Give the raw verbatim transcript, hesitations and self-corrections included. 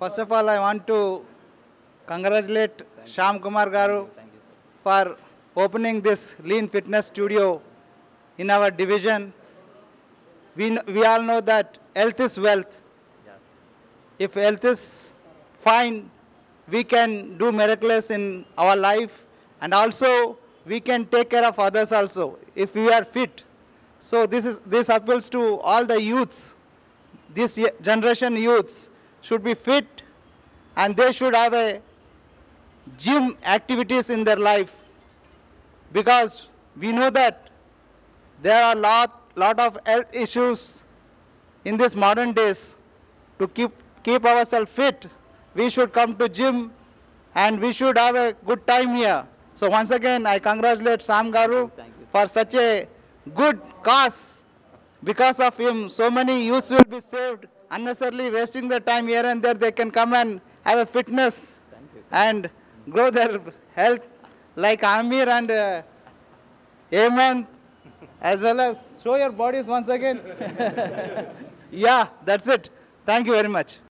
First of all, I want to congratulate Thank Shyam Kumar Garu Thank you, thank you, for opening this Lean Fitness Studio in our division. We, we all know that health is wealth. Yes. If health is fine, we can do miracles in our life, and also we can take care of others also if we are fit. So this is this appeals to all the youths. This generation youths should be fit, and they should have a gym activities in their life, because we know that there are lot lot of health issues in this modern days. To keep keep ourselves fit, we should come to gym, and we should have a good time here. So once again, I congratulate Shyam Garu for such a good cause. Because of him, so many youths will be saved, unnecessarily wasting their time here and there. They can come and have a fitness and grow their health, like Amir and uh, Aman, as well as show your bodies once again. Yeah, that's it. Thank you very much.